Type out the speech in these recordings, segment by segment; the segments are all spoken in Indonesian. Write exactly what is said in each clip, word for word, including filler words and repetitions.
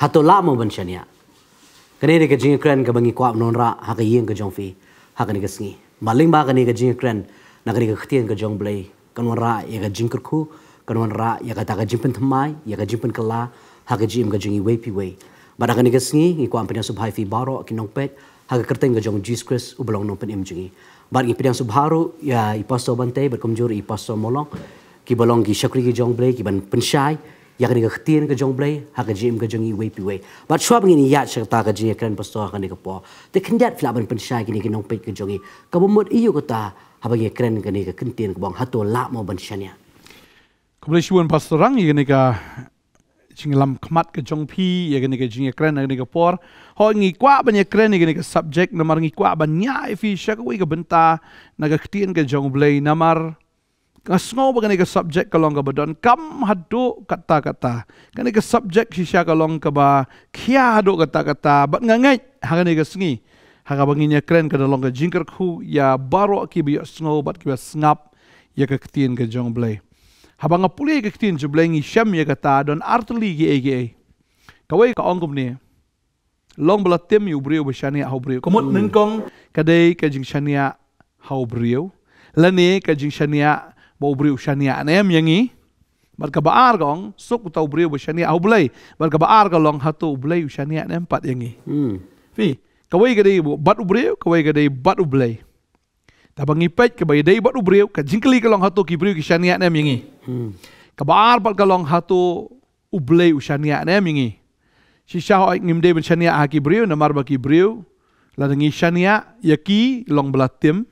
Hato lama benchania. Kene ke jing kren ke bangi kwap nonra hakayin ke jongfi hakani ke singi. Maling ba kene ke jing kren na kene ke khtian ke jong blai kanwara ya ke jing kurku kanwara ya ka ta ka jimpen thamai ya ka jimpen kala hakajim ke jingi wei pi wei. Bara kene ke singi ikwam pina subhai fi baro kinongpet hakakerteng ke jong Jesus Christ ublong nongpen im jingi. Bar ki pidang subharu ya Pastor Bantei berkomjur Ps Mawlong ki bolong ki syakri ki jong blai ki ban penshai ya kene khtin ke jong blai hakajim ke jongi wei pi wei bat swab ngini ya serta ke je kren pastor kene ke po te kendat flaban pensyai kini ke nong pet ke jongi ke bomot iu kota habagi kren kene ke kentin ke bang hato la mo bensyania komle shun pastor rang kene ka jinglam khmat ke jongpi ya kene ke jinge kren kene ke por ho ngi kwa ban ye kren kene ke subject namar ngi kwa ban nya fi shak wi ke benta na ke khtin ke jong blai namar kasno bagani ke subjek kalong ka badon kam hadu kata-kata kani ke subjek sisha kalong ka ba khia hadu kata-kata bat ngangai hagani ke singi haga banginya kren ka dalong ka jingker khu ya baro ki bi snow bat ki snap ya ka ketin ka jongblai habanga puli ka ketin jongblai ngi sham ya kata don artli gi ege kawai ka ongum ni long bla tem yu breu bashani haubrio komot nengkong kadai ka jingshania haubrio lani ka jingshania bau brio shania nem yangi bat ka baar gong suk tau brio shania au blai bat ka baar ka long hatu blai shania nem pat yangi fi kawai ka dei bat brio kawai ka dei bat blai tabangi pet ka bai dei bat brio ka jingkli ka long hatu ki brio ki shania nem yangi ka baar bat ka long hatu ublai shania nem yangi si sha ho ngim dei shania ha ki brio namar ba ki brio la ngi shania yaki long blatim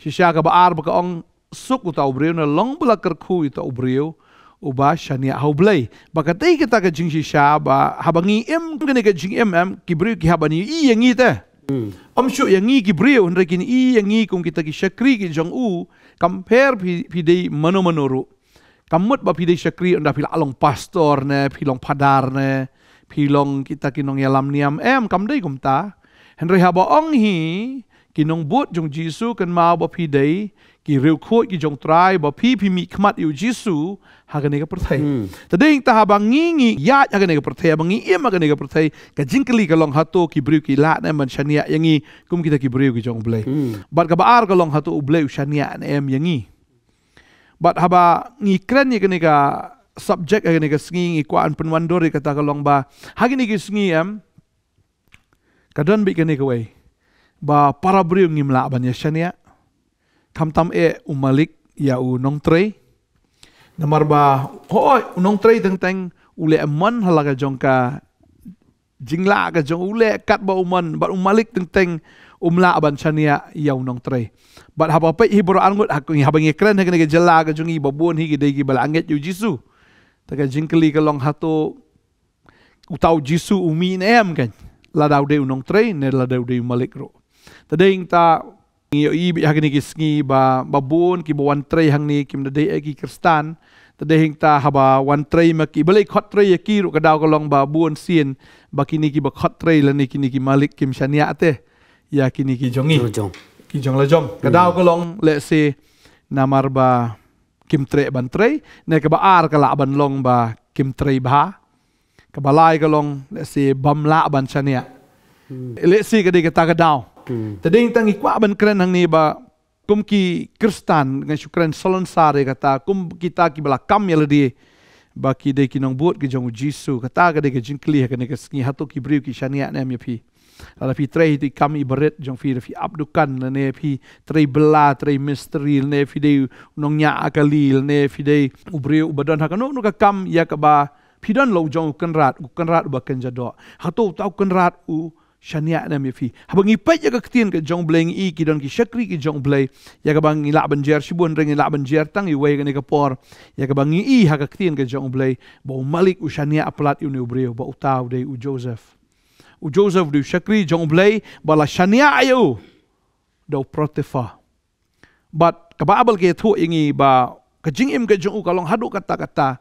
si sha ka baar ba ka ong suk uta ubriu na long belakar ku uta ubriu uba shania haublai bakatai kita ke jingsi shaba habangi em kene ke jing em em kibriu ki habani i yangi ta om shu yangi kibriu ndre kin i yangi kung kita ki shakri ki jong u compare pidei mano manoru kamut ba pidei shakri nda pil along pastor ne pilong padar ne pilong kita kinong yalam niam em kamdei kumta hendre habaong hi kinong but jong Jisu kan mau ba pidei ki reu khoi ki jong trai ba phi phi mi khmat yu Jisu hagane ka perthai tading ta habang ngi ya hagane ka perthai bang ngi em hagane ka perthai ka jingkli ka long hato ki breu ki la na man shania yangi kum kita ki breu ki jong blai bat ka baar ka long hato blai shania na em yangi bat haba ngi kren ye kene ka subject hagane ka singi ko an penwan dor kata ka long ba hagane ki singi em kadon bi kene ka wei ba para breu ngi mla ban ya shania Kamtam e umalik ya u nong trei namar ba hoi unong trei teng teng ule emon halaga jongka jingla ka jong ule kat ba uman bat umalik teng teng umla ban chania ya unong trei bat haba pe hibro angut aku habangi kren hak ne jela ka jungi babun hi gidei gi balanget yu Jisu taka jingkeli ka long hato utau Jisu umi nem kan la daude unong trei ne la daude umalik ro tading ta ngi ibi hagni kisngi ba babun ki bawan tray hangni kim da dei ki kristan tade hingta haba wan tray maki belai khot tray ki ru kadau kolong babun sin bakini ki ba khot tray lani kini ki malik kim shania te ya kini ki jongi ki jong la jong kadau kolong le se namar ba kim tray ban tray ne ka ba ar kala ban long ba kim tray ba ka balai kolong le se bamla ban shania le se ka dei ka ta kadau tadi yang tangi kuat ban keren hang ni ba kum ki kristan dengan syukran solon sare kata kum kita ki belakam ya ledi ba ki de ki nong buat ke jong Jisu kata ka de ke jingkli ka ne ke singi hatu ki briu ki shania ne mi phi ala phi trei ti kam ibaret jong phi phi abdukan ne phi trei bela trei misteri ne phi de nong nya akalil ne phi de ubriu badan ha kanu ka kam ya ka ba phi don lo jong kenrat kenrat ba ken jado hatu tau kenrat u shania na mi fi habangi pet ya ka ketin ka jong bleng i ki don ki shakri ki jong blai ya ka bangi la banjer sibun reng la banjer tang i wei ka ne ka por ya ka bangi i ha ka ketin ka jong blai ba malik u shania aplat uni ubreu ba utau dei u Joseph u Joseph du shakri jong blai ba la shania ayu do protefa but ka ba abal ke thu ingi ba ka jing im ka jong u ka long hadu kata-kata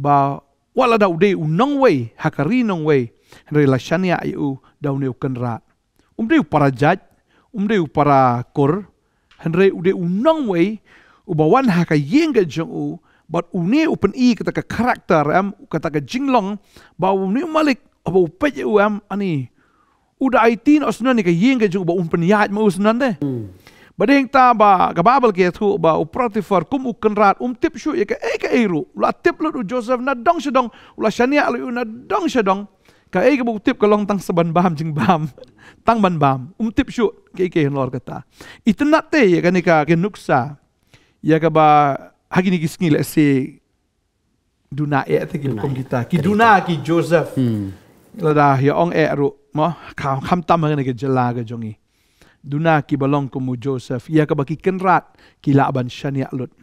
ba wala dau dei u nong wei ha ka ri nong wei relasinya ayu daun eu kenrat umdeu para jaj umdeu para kor Henry ude unang wei ubawan haka yengga jong u bat uni upen i kata ke karakter am kata ke jinglong ba uni malik ba upet u am ani uda aitin osnan ke yengga jong ba umpen yaat ma usnan de badeng ta ba ke babel ke thu ba uprotifor kum ukenrat umtip shu ke e ke eru la tip lu Joseph na dong sedong la shania lu na dong sedong ka e ke buktip kalong tang seban baham jing baham tang ban baham umtip syu ke ke lor kata itenat te ya kanika ke nuksa ya ka ba hagi ni gisni le se duna e te ki kom kita ki duna ki Joseph la da ya ong e ru ma kam kam tam ngene ke jela ke jongi duna ki balong ko mu Joseph ya ka ba ki kenrat ki la ban shania lut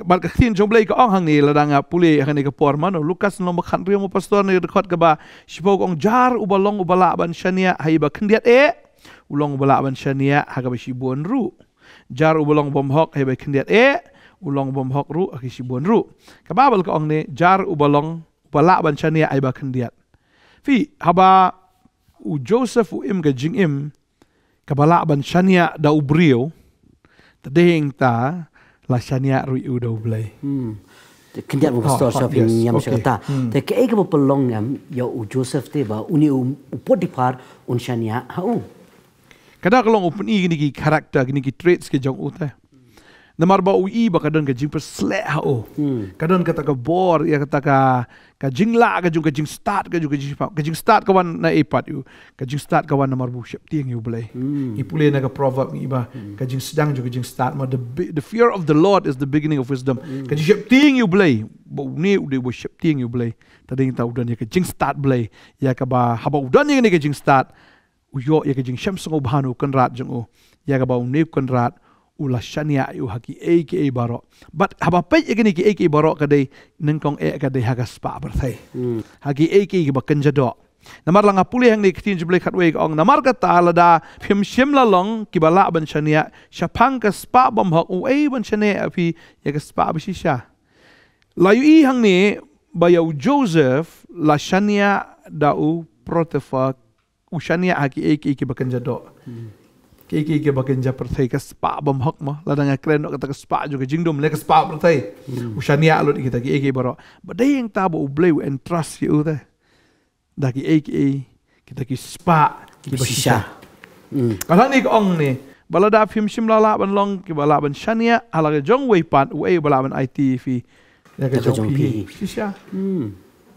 bal ka tin jomblei ka ong hang ni ladanga puli hang ni ka por mano Lukas no makhan rio mo pastor ni record ka ba sipok ong jar ubalong ubala ban shania hai ba kendiat e ulong ubala ban shania haga ba sibon ru jar ubalong bom hok hai ba kendiat e ulong bom hok ru aki sibon ru ka babal ka ong ni jar ubalong ubala ban shania hai ba kendiat fi haba u Joseph u im ka jing im ka bala ban shania da ubrio tadeng ta Lasanya rui udah belai. Kendiat mau pastor shopping yang sekata. Tapi kayak apa pelong yang ya u Joseph tiba uni upod dipar unshania hau. Kadang kalau upun i gini karakter gini traits ke jong uta. Namar ba ui ba kadang kajing perslek hau. Kadang kata ke bor ya kata ke kajing la kajung kajing start kajung kajing kajing start kawan na ipat u. Kajing start kawan namar bu siap tiang u belai. Ipule na ke proverb iba kajing sedang juga kajing start ma the the fear of the Lord is the beginning of wisdom. Kajing siap tiang u belai. Ba uni udah bu siap tiang u belai. Tadi kita udan ya kajing start belai. Ya kaba haba udan ya kajing start. Uyo ya kajing syam sungo bahanu kenrat jong u. Ya kaba uni kenrat ulah shania yu haki aka barok bat haba pej gini ki aka barok kadai nengkong e kadai hagas pa bertai haki aka ki bakan jadok namar langa pulih hang ni kitin jebelai khatwe ong namar kata alada phim shim lalong ki bala ban shania shapang ka spa bom hak u ei ban shania api ya ka spa bisisha layu i hang ni bayau Joseph la shania dau protefa u shania haki aka ki bakan jadok Kiki ke bakin ja pertai ke spa bom hok mah ladanga kren kata ke spa juga jingdom le ke spa pertai usania alut kita ki eki baro badai yang tabu blue and trust you teh daki eki kita ki spa ki sisa kalau ni ong ni balada film simlala ban long ki bala ban shania ala ke jong wei pan wei bala ban itv ya ke jong pi sisa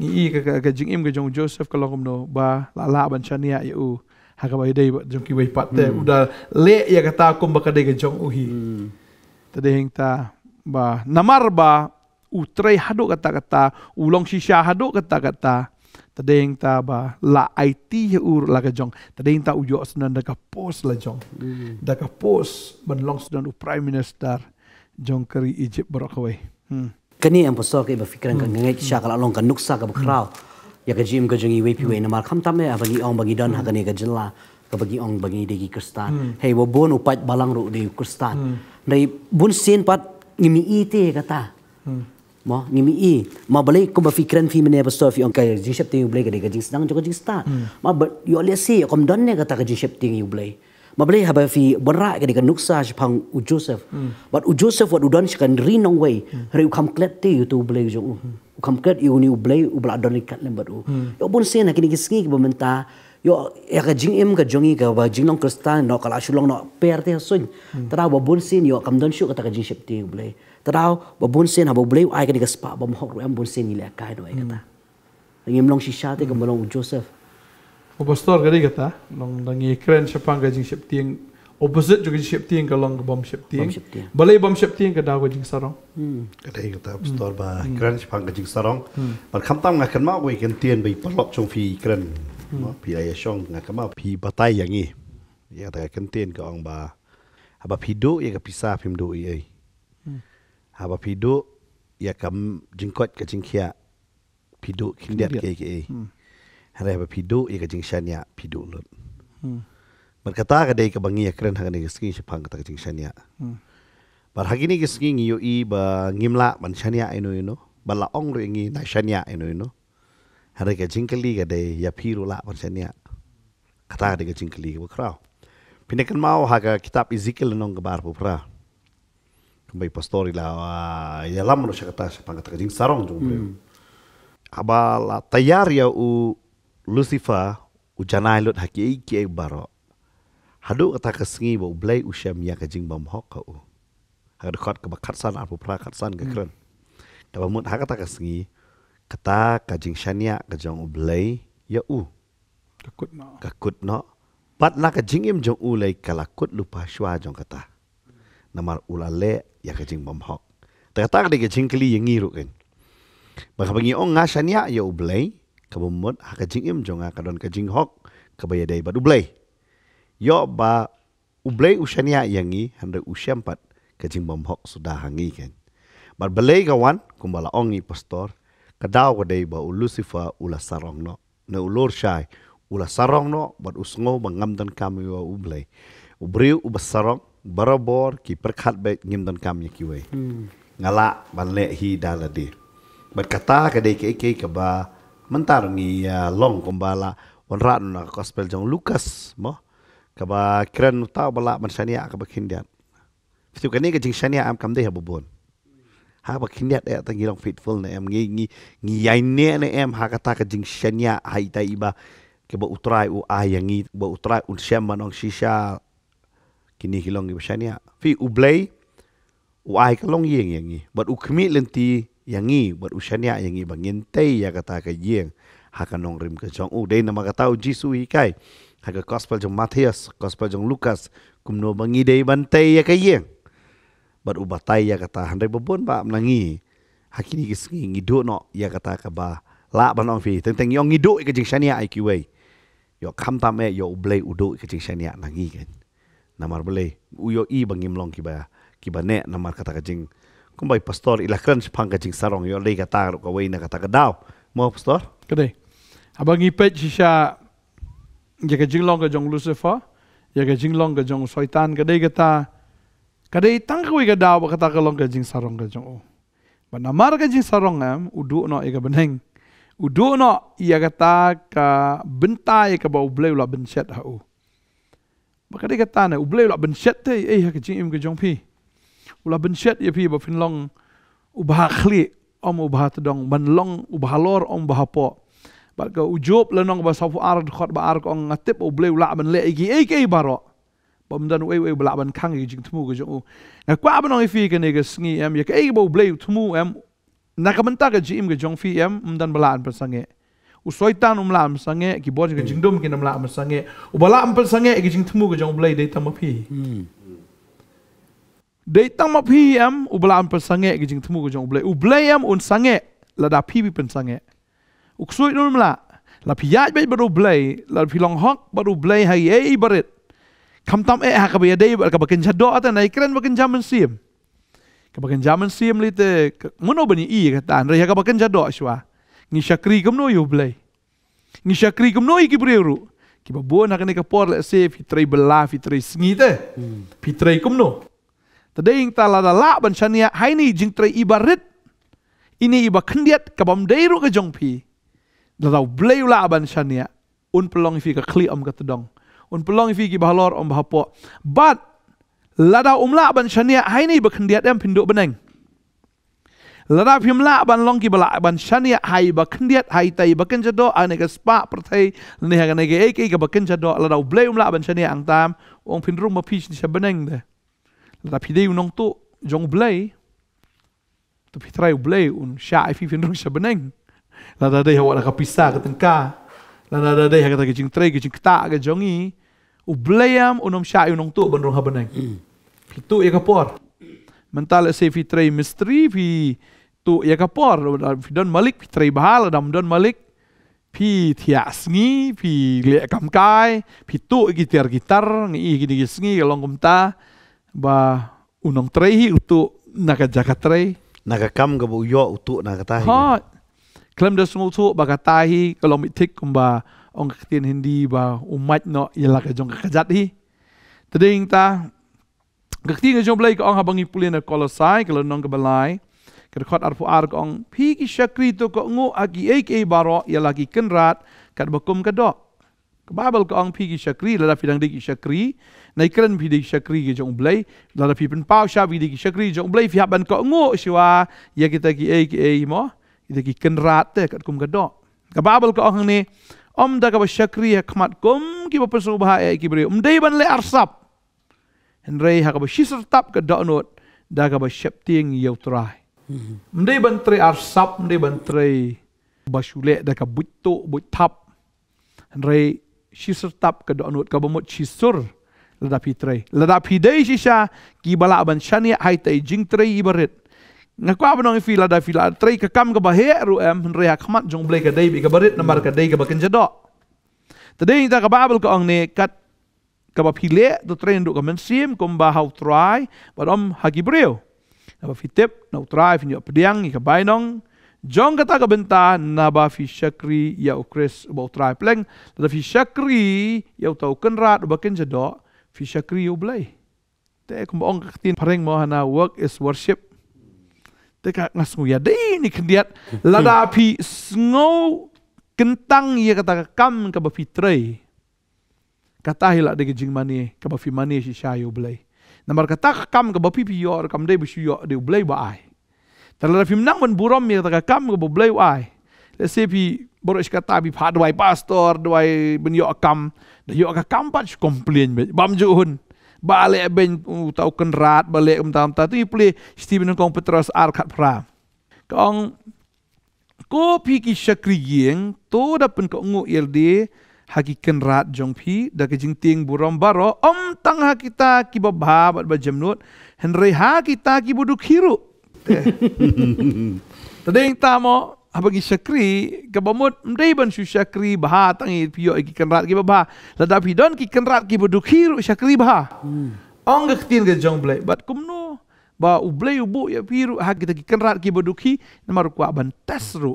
ni ke ke jing im ke jong Joseph kalau komno ba lala ban shania yu Hakabai dai jongki wei patte udah le ya kata kum bakade ke jong uhi tadi hengta ba namar ba utrei hado kata-kata ulong shisha hado kata-kata tadi hengta ba la it ur la ke jong tadi hengta ujo senan da ka pos la jong da ka pos ban long senan u prime minister jong keri Egypt berokawai kani am pasal ke ba fikran kan ngai sha kala long kan nuksa ka bakrau ya kejim kejengi wei piwe namar kam tame bagi ong bagi don hakane kejela bagi ong bagi degi kristan hei wo bon upat balang ro de kristan dai bun sin pat ngimi ite kata mo ngimi i ma balai ko ba fikran fi mena pastor fi ong ka jishap ting blai ka jing sedang jing start ma yo le si kom don ne kata ka jishap ting blai ma balai haba fi berak ka nuksa pang u Joseph but u Joseph what u don kan rinong wei reu kam klet ti tu blai jong Kamkat iu ni ublay ubla adoni kat lembat u. Yo pun sen akini gisngi ke pemerintah. Yo ya ke jing im ke jongi ke ba jing long kristan no kala sulong no perte sun. Tara ba bun sen yo kam don syu kata ke jing septi ublay. Tara ba bun sen ha ba ublay ai ke diga spa ba mohok ru am bun sen ni le kai do ai kata. Ngim long shisha te ke molong Joseph. O pastor ke diga ta long dangi kren sepang ke jing septi opposite juga septi ke long ke bom septi. Balai bom septi ke daw ke jing sarong. Kadai kata pastor ba kran sepang ke jing sarong. Par kham tam ngakan ma we kan tien bei palok chong fi kran. Ma pi ai chong ngakan ma pi batai yang i. Ya ta kan tien ke ong ba. Haba pido ya ka pisa film do i ai. Haba pido ya kam jingkot ke jingkhia. Pido kindiat ke ke. Hare haba pido ya ka jingshania pido lut. Berkata kadai ke bangi keren hagani gesing sepang kata jing shania. Par hagini gesing yo i ba ngimla ban shania eno eno bala ong ro ngi na shania eno eno. Hari ke jingkeli kadai ya piru la ban shania. Kata kadai ke jingkeli ba krau. Pinakan mau haga kitab Ezekiel nong ke bar pura. Kembali pastori lah, ya lama no syakata syapang kata kajing sarong jong beliau. Abala tayar ya u Lucifer u janai lot haki iki baro. Hadu kata kesengi bau blai u syam ya kajing bam hok ka u. Hadu kot ke bakat san apu prakat san ke keren. Ka bamut hak kata kesengi kata kajing syania kajong u blai ya u. Kakut no. Kakut no. Pat na kajing im jong u lai kalakut lupa syua jong kata. Namar ulale ya kajing bamhok. Terkata dia kajing keli yang ngiru kan. Baka bangi ong ngasanya ya ublay. Kabumut ha kajing im jonga kadon kajing hok. Kabaya day bad ublay. Yo ba ublay usanya yang ngi. Handa usyam pat kajing bamhok sudah hangi kan. Bad belay kawan. Kumbala ong ngi pastor. Kadaw kaday ba ulusifa ula sarong no. Na ulur syai. Ula sarong no. Bad usngo bangamdan kami wa ublay. Ubriu ubasarong. Barabor ki perkat baik ngimdan kamnya kiwe ngala banle hi dalade berkata kadai keke keba mentar ngi long kombala onran na gospel jong Lukas mo keba kren ta bala mansania keba kindiat fitu kane ke jing sania am kamde habobon ha ba kindiat ya tangi long faithful na em ngi ngi ngi yaine na em ha kata ke jing sania hai ta iba keba utrai u ayangi ba utrai un shamanong shisha kini hilong di Bashania fi ublay uai kalong yeng yangi but ukmi lenti yangi but ushania yangi bangintai ya kata ka yeng hakanong rim ka jong u dei nama kata Jisu hikai haga gospel jong Matius gospel jong Lukas kumno bangi dei bantai ya ka yeng but ubatai ya kata handai bebon ba menangi hakini kisngi ngido no ya kata ka ba la banong fi tenteng yong ngido ka jing shania ikiwei yo kamtame yo ublay udo ka jing shania nangi kan namar belai uyo i bangimlong kiba kiba ne namar kata kajing kumbai pastor ilah keren sepang kajing sarong yo lei kata kawai na kata kedaw mau pastor kedai abang ipet sisa ya kajing long kajong Lucifer ya kajing long kajong Soitan kedai kata kedai tang kawai kedaw kata kalong kajing sarong kajong oh namar kajing sarong em udu no ika beneng udu no ia kata ka bentai ka bau belai ulah bencet hau. Maka dia kata na ublay ulah benset te eh kajing im kajong pi ulah benset ya pi ba finlong ubah khli om ubah tedong banlong ubah lor om bah po ba ka ujub lanong ba safu ard khot ba ar kong ngatip ublay ulah ban le gi eh ke baro pamdan we we ulah ban khang jing tmu kajong na kwa banong ifi ka ne ga sngi em ya ke ba ublay tmu em na ka menta ka jim kajong fi em mdan balaan persange Usoitan umla am sange ki bor jing dum ki namla am sange ubala am sange ki jing temu jong blai dei tamapi dei tamapi am ubala am sange ki jing temu jong blai ublai am un sange la da pi bi pen sange uksoi numla la piaj be baru blai la filong hok baru blai hai ei barit kam tam e ha ka be dei ka bakin jado ata nai kren bakin jaman sim ka bakin jaman sim lite mono bani i ka tan re ha ka bakin jado shwa ngi syakri kamno yo blai ngi syakri kamno iki breru ki babon hakane ka por le se fitrai bela fitrai snite fitrai kamno tadeng tala la ban shania haini jingtrai ibarit ini iba khndiat ka bam deiru ka jongpi la blai la ban shania un pelong fi ka khli am ka tedong un pelong fi ki bahalor om bahapo bat la da umla ban shania haini ba khndiat am pinduk beneng Lada film la ban long ki bala ban shania hai ba khndiat hai tai ba kan jado ane ka spa perthai ne ha ne ge ek ka ba kan jado la dau blame la ban shania ang tam ong phin rum ma phich ni sa beneng de la phidei unong tu jong blai tu phitrai blai un sha fi phin rum sa beneng la da dei ha wala ka pisa ka tengka la da dei ha ka jing trei jing ta ka jongi u blai am unom sha unong tu ban rum ha beneng pitu e ka por mental se fitrai mystery vi tu ya kapor don malik fitrai bahal dam don malik pi thiasngi pi le kamkai pi tu gitar gitar ngi gini gisngi kalong kumta ba unong trei utu naka jakatrei naka kam ga bu yo utu naka tahi ha klem da smol tu ba katahi kalong mitik kumba ong ketin hindi ba umat no yala ka jong kajat hi teding ta Ketika jom belai kong habangi pulih na Kolosai kalau nong kebelai, kerkot arfu ar kong piki syakri tu kong ngu aki eki baro ya lagi kenrat kat bakum kedok. Babel ke ang pigi shakri la fi dang digi shakri nai kren fi digi shakri ge jong blai la fi pen pau sha fi digi shakri jong blai fi haban ko ngo siwa ya kita ki ei ki ei mo kita ki kenrat te kat kum gado ka babel ko ang ni om da ka shakri khmat kum ki ba pesu ba ei ki bre um dei ban le arsap henrei ha ka shisar tap ka do not da ka shapting yau trai um dei ban tre arsap um dei ban tre basule da ka butto buttap henrei shisur tap ke donut ka bamut shisur lada pitrai lada pidai shisha ki balak ban shania hai tai jing trai ibaret ngaku abnong fi lada fi lada trai ka kam ka bahe ru em henrei khmat jong blai ka dai bi ka baret nambar ka dai ka baken jado tadai ta ka babel ka ang ne kat ka ba phile to trai ndu ka mensim kom ba hau trai badom hagibreu na ba fitep na trai fi pediang ka bainong jong kata ka benta na ba fi shakri ya ukris ba utrai pleng da fi shakri ya utau kenrat ba ken jado fi shakri u blai te kum ong tin pareng mohana work is worship te ka ngasu ya dei ni kendiat la da fi snow kentang ya kata kam ka ba fi trai kata hila de jing mani ka ba fi mani si shayu blai namar kata kam ka ba pi pi yor kam dei bi syu de blai ba ai Terlalu film nang men buram mi kata kam ke bobleu ai. Let's say pi boros kata bi pha dwai pastor dwai ben yo kam, da yo ka kam pat komplain be. Bam juhun. Bale ben tau kenrat bale um tam ta ti ple Steven kong Petros ar khat pra. Kong ko pi ki shakri yeng to da pen ko ngo elde haki kenrat jong pi da ke jingting buram baro om tang ha kita ki babha ba jamnut henrei ha kita ki buduk hiru. Tadi yang tamo habagi syakri kabamut mdei ban syu syakri bah tangi pio ki kenrat ki bah lada pidon ki kenrat ki buduk hiru syakri bah ong getin ge jong blai bat kumno ba ublai ubu ya piru ha kita ki kenrat ki buduk hi namar ku aban tasru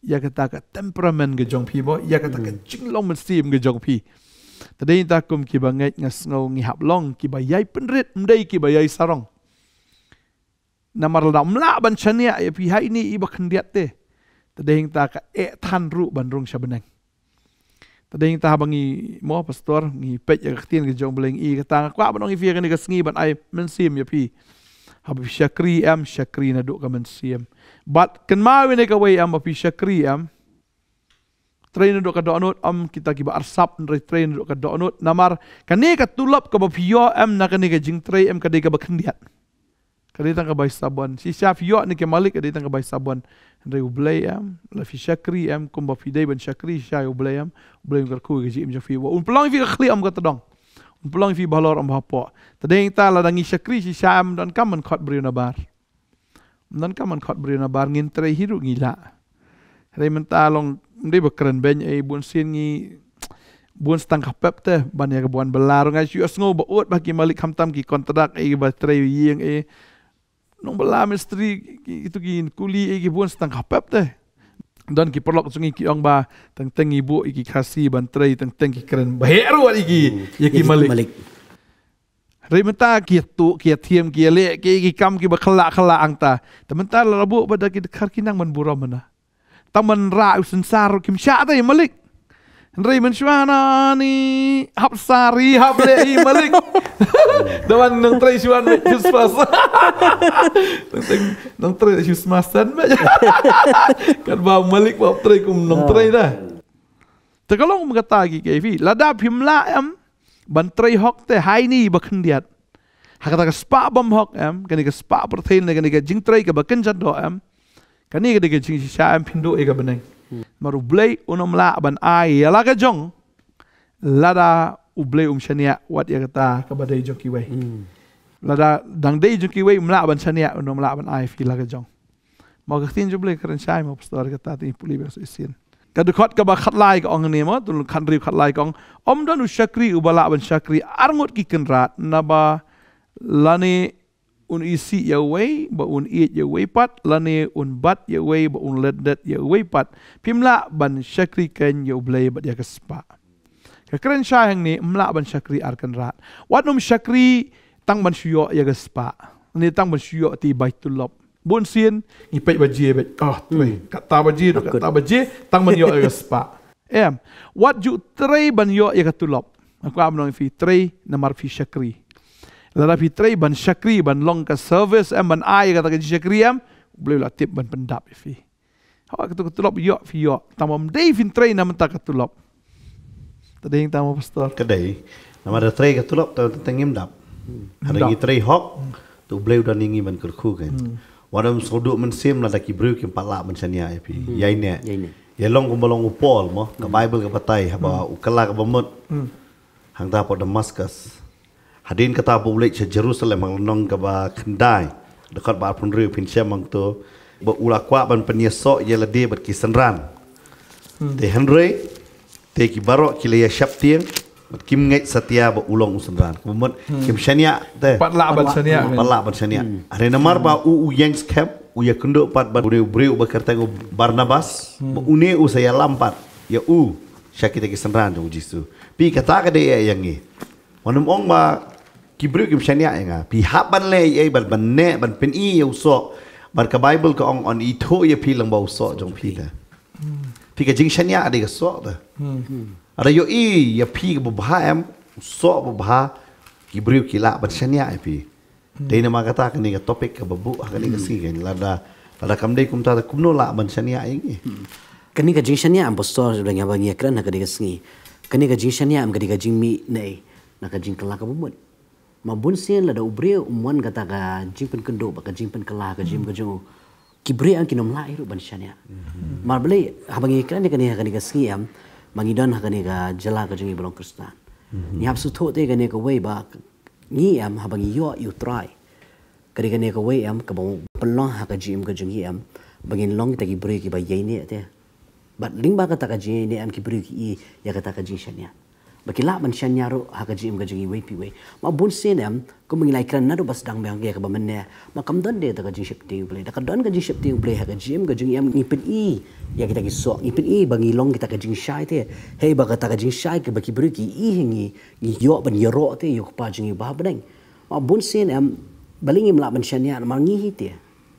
ya kata ka temperament ge jong pi bo ya kata ka jinglong mesim ge jong pi tadi takum ki bangai ngasngau ngi hablong ki bayai penrit mdei ki bayai sarong Namar lamla ban chania ya pihai ni iba kendiat te. Tadeng ta ka e than ru bandrung sabeneng. Tadeng ta bangi mo pastor ngi pet ya ktin ke jong bleng i kata kwa banong i fi ke ni kasngi ban ai mensim ya pi. Hab syakri am syakri na duk ka mensim. But ken ma we ne ka wei am pi syakri am. Train duk ka donut am kita ki ba arsap nre train duk ka donut namar kane ka tulap ka ba pio am na kane ka jing trai am ka de ka ba kendiat. Kaditang ka bai sabon si syaf yo ni ke malik kaditang ka bai sabon reu blayam la fi syakri am kum ba fi dai ban syakri syayu blayam blayam karku ke jim jafi wa un pelang fi khli am ka tadong un pelang fi balor am hapo tadeng ta la dangi syakri si syam dan kam man khot briuna bar dan kam man khot briuna bar ngin tre hiru ngila rei menta long dei bakren ben ei bun sin ngi bun stang kapep te ban ya ka buan belar ngai syos ngo ba ut ba ki malik hamtam ki kontrak ei ba tre yeng ei Nong bela misteri itu ki kuli iki buan setang kapep teh. Dan ki perlok sungi ki ong ba teng teng ibu iki kasih bantrai teng teng ki keren baheru iki iki malik. Rementa ki tu ki tiam ki le ki iki kam ki bakhala khala angta. Tementar rabu pada ki dekhar kinang man buram mana. Taman ra usansar kim sya teh malik. Henry mensuana ni hab sari hab lei malik dawan nang trai suan jus pas nang trai jus masan kan ba malik ba trai kum nang trai dah tekalong mengata ki kevi lada himla am ban trai hok te hai ni bakhendiat hakata ka spa bam hok am kan ka spa pertain kan ka jing trai ka baken jado am kan ni ka de jing sha am pindu e ka beneng Maru blai unom la ban ai la ka jong lada ublai um shania wat ya kata ka badai jong kiwei lada dang dei jong kiwei um la ban shania unom la ban ai fi la ka jong ma ka tin jong blai keren shai ma pastor kata ti puli bes isin ka dukhot ka ba khat lai ka ong ne ma tul khan ri khat lai ka ong om dan usyakri ubala ban syakri arngot ki kenrat naba lani un isi ya wei ba un iet ya wei pat lane un bat ya wei ba un ledet ya wei pat pimla ban syakri ken ya blai bat ya kespa ka keren sya hang ni mla ban syakri arkan rat wat num syakri tang ban syo ya gespa ni tang ban syo ti baitulab bun sin ni pej baji bet ah tu kata baji kata baji tang ban yo ya gespa É, wat ju trei ban yo ya katulop. Aku amnong fi trei namar fi syakri. Lara fi trei ban syakri ban long ka service am ban ai kata ke syakri am boleh latip ban pendap fi. Hak ketu katulop yo fi yo. Tamam dei fi trei nam ta katulop. Tadi yang tamu pastor kedai. Nama ada trei katulop ta tengim dap. Ada trei hok tu boleh udah ningi ban kerku kan. Wadam sodok mensim la daki breu ke palak mensania pi. Ya ini. Ya ini. Ya long kumbalong upol mo ke Bible ke patai haba ukala ke bemut. Hang ta po Damaskus. Hadin kata boleh ke Jerusalem hang long ke ba Kendai. Dekat ba pun reu pin syam hang tu ba ula kwa ban peniesok ye lede bat ki senran. Te Henry te ki barok ki le syaptian bat kim ngai setia ba ulong senran. Bemut kim syania te. Patla ban syania. Patla ban syania. Hari namar ba u yangs camp. Uya kenduk pat ban breu bakartango Barnabas une u saya lampat ya u syakita kesenran tu Jisu pi kata ke dia yang ni wanum ong ba kibreu kim syania yang pi haban le ai ban ne ban pin i usok bar ka Bible ka ong on itho ya pi lang ba usok jong pi ta pi ka jing syania ada usok ta ada yo i ya pi ba baham usok ba bah kibreu kila ban syania pi. Dei nama kata kini ke topik ke bebu kini ke si kan lada lada kamdei kumta kumno la ban sania ini kini ke jingsania am pastor sudah ngabang ya kran ke sini kini ke jingsania am ke jingmi nei nak jing kelak bebun mabun sien lada ubre umwan kata ka jingpen kendo ba ka jingpen kelak ka jing bejo kibre an kinom la iru ban sania marbeli abang ya kran kini kini ke sini am mangidon kini ka jela ka jingi belong kristan ni hab suto te kini ke wei ba ni am habang yo you try kadikane ko we am ka bong pelong ha ka jim ka jung hi am bangin long ta ki bri ki ba ye ni te but ling ba ka ta ka ji ni am ki bri ki ya ka ta ka ji shania bakila man shania ro ha ka jim ka jung hi we pi we ma bun sen am ko mengilai kran na ro bas dang bang ge ka ba man ne ma kam don de ta ka ji ship ti play ta ka don ka ji ship ti play ha ka jim ka jung hi am ni pen i ya kita ki so ni pen i bangi long kita ka jing shai te hey ba ka ta ka jing shai ke ba ki bri ki i hingi ni yo ban yo ro te yo pa jing ba ba dang ma bun sen am baling imla ban shania mangi hite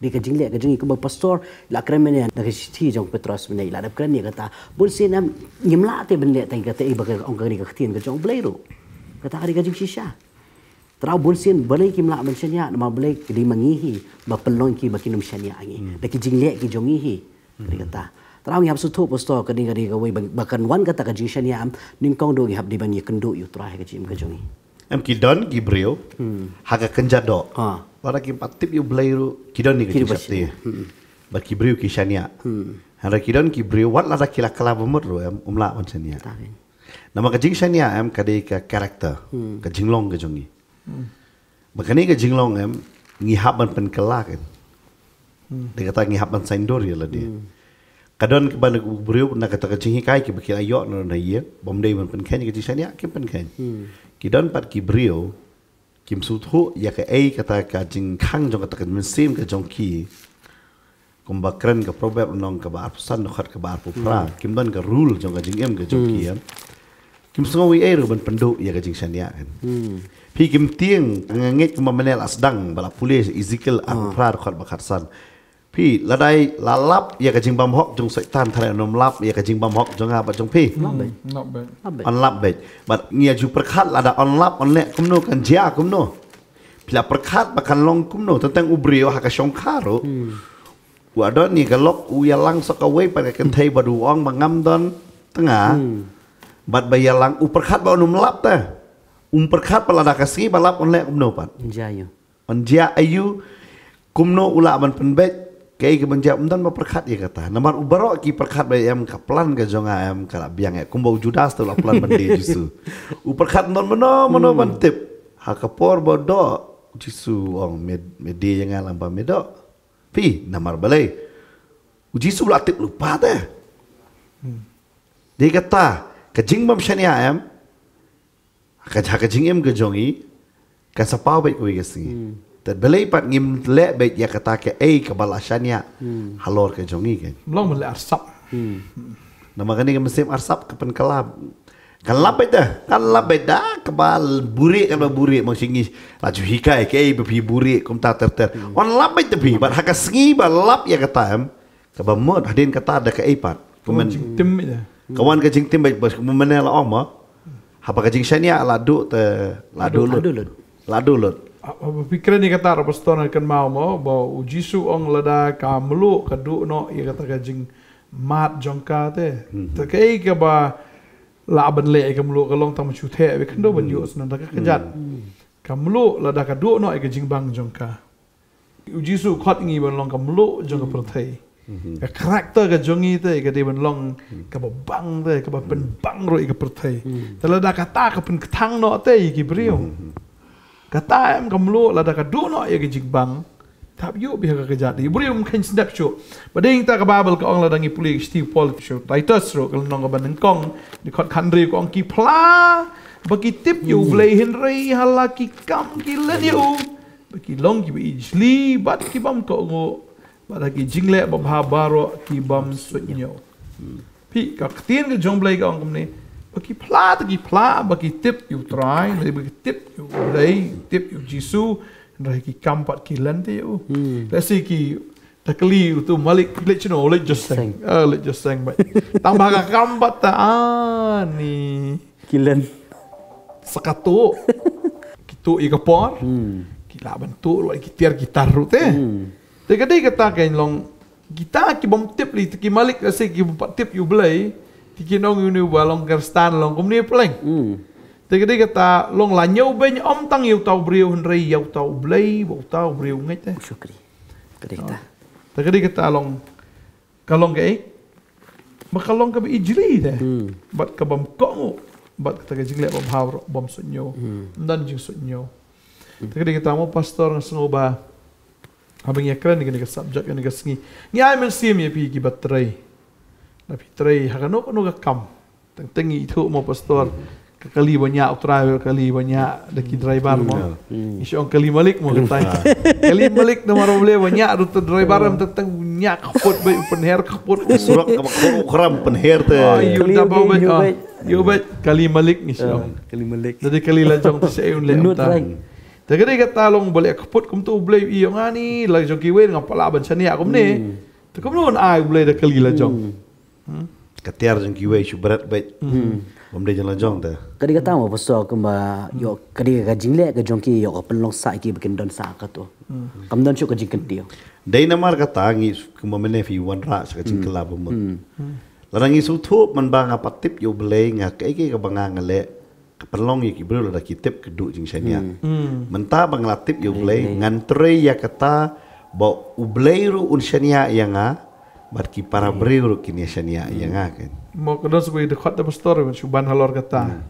de ka jingle ka jingi ko pastor la kremene na ka thi jong Petros ne la dap krani kata bulsin am imla te benle te kata e bakal ong ka khtien ka jong bleiro kata ari ka jing shisha tra bulsin baling imla ban shania ma blek di mangi hi ba pelong ki bakinum shania angi de ki jingle ki jongi hi kata tra ngi hab su tho pastor ka ding ka ka wei bakan wan kata ka jing shania am ning kong do gi hab di ban ye kendo yu tra ka jing ka jongi em kidon gibreu haga kenjado ha para ki patip yu blairu kidon ni ki pasti ba kibreu ki shania hara kidon kibreu wat la dakila kala bemut ro em umla on shania nama kajing shania em kadai ka karakter ka jinglong ka jongi makani ka jinglong em ngihaban pen kelak em de kata ngihaban saindor ya la dia kadon ki ban gibreu na kata ka jingi kai ki bakila yo na ye bomdei pen ken ki shania ki pen ken kidon pat kibreu kim suthu ya ke ai kata ka jing khang jong kata mensim ke jong ki kombakran ke probab nong ke bar pesan khat ke bar pura kim don ke rule jong ka jing em ke jong ki kim sngoi ai ruban penduk ya ke jing sania kan pi kim tieng nganget ke mamenel asdang bala polis Ezekiel apra khat bakarsan pi ladai lalap ya ke jing bam hok jong setan thare nom lap ya ke jing bam hok jong apa jong pi not bad on lap bet but ngia ju perkhat lada on lap on lek kumno kan jia kumno pila perkhat bakan long kumno tentang ubrio ha ka shongkharo wa don ni ka lok u ya lang sok away pada kan thai badu ong mangam don tengah bat ba ya lang u perkhat ba nom lap ta um perkhat palada kasi balap on lek kumno pat jayu on jia ayu kumno ula man penbet kai ke menjawab undan perkhat ya kata namar ubarok ki perkhat ba em kaplan ke jonga em kala biang e kumbau Judas tu la plan mandi Jisu u perkhat non meno meno mantep ha kapor bodo Jisu ong media yang alam ba medo pi namar balai u Jisu latip lupa teh dia kata kejing bam shania em ka ja kejing em ke jongi ka sapau baik we gesi tad belai pat ngim le baik ya kata ke ai ke balasanya halor ke jongi kan long le arsap nama kan ke mesim arsap ke pen kalab kalab beda kalab beda kebal buri kan buri mangsingi laju hikai ke ai bepi buri kom ta ter ter on lab beda bi bat hak sengi balap ya kata am ke bemot hadin kata ada ke ai pat komen tim Kawan kajing tim baik bos memenel oma. Apa kajing sania ladu te ladu lut. Ladu lut. Apa pikiran yang kata Apostol kan mau mo bahwa Jisu ong lada kamlu kadu no ia kata kajing mat jongka te. Terkei ke ba la ban le kamlu kalong tamu cute we kendo ban yo senanda kajat. Kamlu lada kadu no ia kajing bang jongka. Jisu kot ngi ban long kamlu jongka pertai. Ka karakter ka jongi te ka deban long ka bang te ka pen bang ro ka pertai tala da kata ka pen ketang no te ki brio kata em kamlo la da ka do no ya ki jigbang tap yo biha ka jadi brio mkan sedap cho badeng ta ka babel ka ong la dangi puli Steve Paul show writers ro ka nong ka banengkong di kot kandri ko ong ki pla bagi tip yo blai henry halaki kam ki len yo bagi long ki ijli bat ki bam ko ngo pada ki jingle bab habaro ki bam sunyo pi ka tin jong blai ka ong ni bagi pla ki pla bagi tip you try bagi tip you play tip you Jisu ndai ki kampat ki lente u let's see ki takli tu malik let you know let just sang let just sang but tambah ka kampat ta ani kilen sakato kitu i kapor ki laban tu gitar gitar rute Tegadi kata kain long kita ki bom tip li ki malik ase ki bom tip you blai ti ki nong uni balong kerstan long kom ni pleng tegadi kata long lanyo ben om tang you tau brio henry you tau blai bau tau brio ngai syukri kata tegadi kata long kalong kai makalong ka bi ijli de bat ka bom ko bat kata jingle bom haw bom sunyo dan jing sunyo tegadi kata mo pastor ngasoba Abang ya keren dengan subjek yang dengan sengi. Ni I mensim ya pi kibat terai. Tapi terai hakano kono ka kam. Tengtengi itu mau pastor kali banyak utrai kali banyak deki driver mo. Isyong kali malik mo kata. Kali malik nomor boleh banyak rute driver am tentang banyak kaput baik penher kaput surat kaput kram penher te. Yo dah bau baik. Yo baik kali malik ni syong. Kali malik. Jadi kali lajong tu seun le utang. Tegadi kata long boleh kaput kum tu boleh i yang ani lagi joki wen ngapa la ban sania kum ni. Tekum non ai boleh dah kali la jong. Ketiar joki wen berat baik. Kum dia jalan jong dah. Kadi kata mo pasal kum ba yo kadi ka jingle ka jongki yo ka pelong sa ki bikin don sa ka tu. Kam don syuk ka jingken dia. Dai namar kata ngi kum mene fi wan ra ka jingkela ba mun. Larangi su thup man ba ngapa tip yo boleh ngak ai ki ka bangang le. Perlong iki bro la kitip kedu jing sania mentah banglatip yo play ngantre ya kata bo ubleiru un sania yanga barki para breiru kinia sania yanga kan mo kedos we de khot de pastor we suban halor kata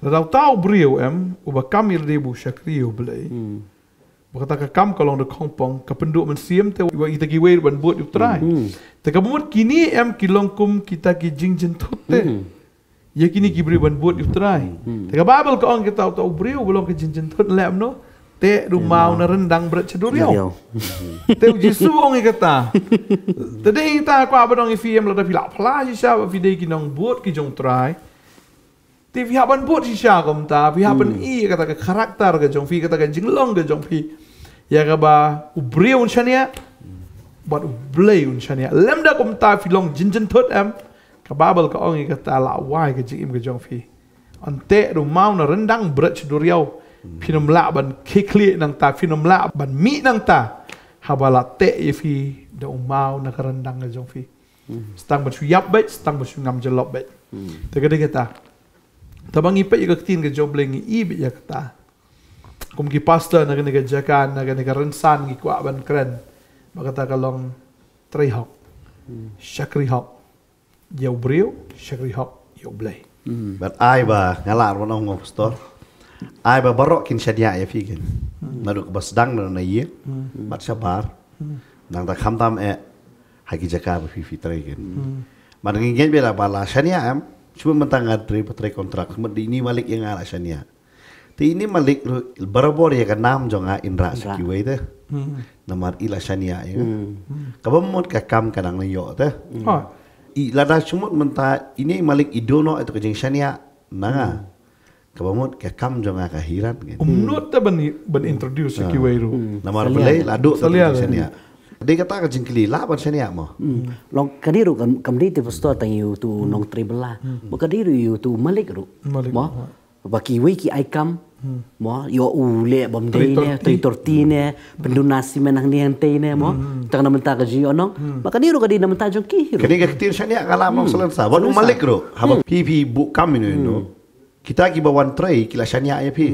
la tau breu em uba kamir debu syakri yo play berkata ka kam kalong de kompong ka penduk mensiam te we itagi we ban but utrai te kabut kini em kilongkum kita ki jing jentut te Ya kini ki beriban buat utrai. Tega babel ko on kita utau brio belum ke jinjentut lem no. Te rumau na rendang berat cedurio. Te Jisu ong kata. Tadi kita ko abang F M lada pila pla sisa video ki nong buat ki jong trai. Te vi haban buat sisa kom ta vi haban i kata ke karakter ke jong vi kata ke jinglong ke jong vi. Ya ka ba ubrio unchania. Buat ublei unchania. Lem da kom ta filong jinjentut em. Kababel ka ong i kata la wai ka jing im ka jong fi ante rumau na rendang berat ceduriau finom la ban kikli nang ta finom la ban mi nang ta habala te i fi da umau na rendang ka jong fi stang ba chuyap bet stang ba chungam jelop bet te ka de kata tabangi pe ka tin ka jobleng i be ya kata kum ki pastor na ka jakan na ka rensan ki kwa ban kren ba kata kalong trai hok syakri hok Yau brio, syakri hok, yau blai. But ai ba ngalar wana ngop store. Ai ba barok kin syadia ya fikin. Maduk bas dang na ye. Mat sabar. Nang ta kham tam e hagi jaka ba fi fitrai kin. Mat ngingen bela bala syania am. Cuma mentang adri patrai kontrak. Mat ini malik yang ngala syania. Ti ini malik barabor ya kanam jonga indra sakiwe te. Namar ila syania ya. Kabamot ka kam kadang na yo te. I lada cumut mentah ini malik idono itu kejeng syania nanga kabamut ke kam jonga kahiran umnut ta ban ban introduce ki wairu namar belai ladu ta syania Dei kata kajing kelila apa seni amo. Long kadiru kam kam dei tipu sto tangiu tu nong tribela. Bo kadiru iu tu malik ru. Mo baki wiki aikam. Mo yo ule bom dei ne tei tortine pendunasi menang nian tei ne mo. Tang na mentaka ji onong. Ba kadiru kadi na menta jong ki. Kadi ketir seni akala mo selensa. Bo malik ru. Haba pipi bu kam ni no. Kita ki bawan tray kila shania ya pi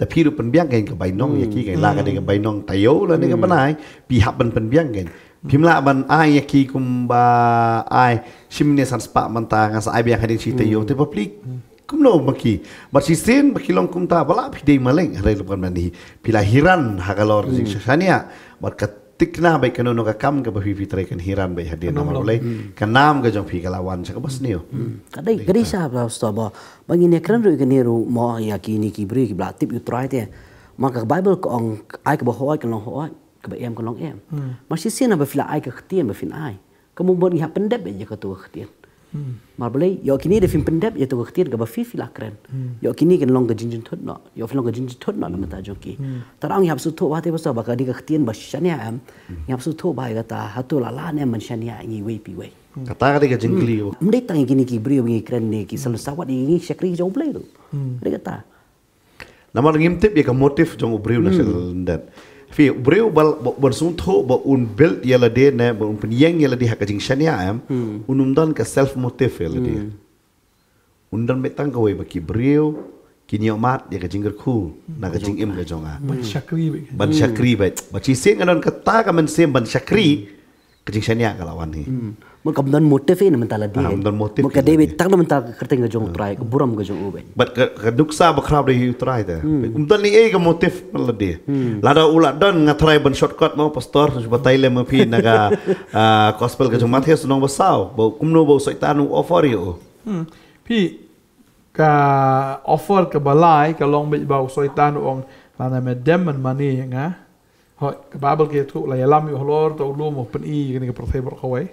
tapi ru penbiang kain ke bainong ya ki kain la ka dengan bainong tayo la dengan benai pihak ben penbiang kain pimla ban ai ya ki kumba ai simne san spa manta ngas ai biang hadin si tayo te publik kumno maki barsisin bakilong kumta bala pidei maleng hari lepan mandi pilahiran hakalor jing shania barkat tikna baik kanono ka kam ka bafi fitrai kan hiran baik hadir nama boleh kanam ka jong fikalawan saka basnio kadai grisa ba stoba bagi ne kran ru kaniru mo yakini ki bri ki blatip you try te maka bible ko ang ai ka bahoi kan long hoi ka ba em kan long em masih sina ba fila ai ka khtiam ba fin ai kamu bon ya pendep ya ka tu khtiam mar boleh yakini de fin pendep ya tu khtiam ka ba fi fila kran yakini kan long ka jinjin thot no yo fila ka jinjin thot no na mata joki tarang yap su tho wa te ba so ba ka di ka khtiam ba shania am yap su tho ba ga ta hatu la la ne man shania ngi wei pi wei kata kali kajeng kliu, mending tangi kini kibri wengi keren nih kisah sawat ini sekri jauh beli tuh, mereka kata. Nama ngim tip ya ke motif jauh beri nasi lendan. Fi beri bal bersuntuh bal unbel ya lade ne bal unpenyeng ya lade hakajeng shania am, unundan ke self motif ya lade. Undan betang kawai bagi beri kini amat ya kajeng kerku, nak kajeng im kajonga. Ban sekri, ban sekri bet. Baci sing kanon kata kamen sem ban sekri kajeng shania kalawan he. Mereka menonton motif ini mentala dia. Mereka dewi tak nak mentala kerting ke jong try, ke buram ke jong ube. But keduksa berkerap dari try dah. Kemudian ni ke motif mentala dia. Lada ulat don ngatrai ban shortcut mau pastor sebab Thailand mafi naga gospel ke jong mati senang besar. Bau kumno bau soitanu offer yo. Pi ke offer ke balai kalau bau bau soitanu orang mana medem mani yang ah. Hot ke Bible ke tu lah yalam yo lor tau lu mau peni ke percaya berkawai.